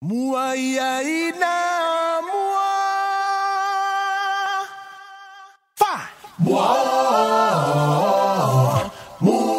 Muayaina mua fa mua mua.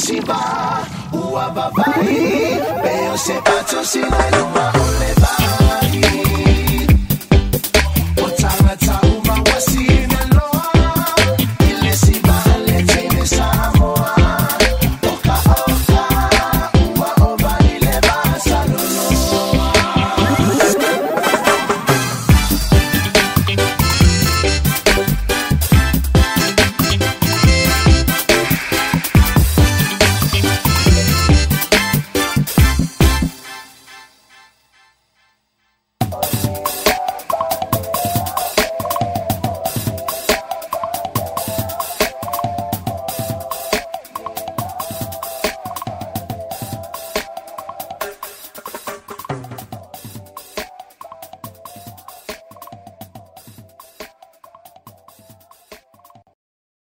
Siva, uababai, pero se patrocina el humano.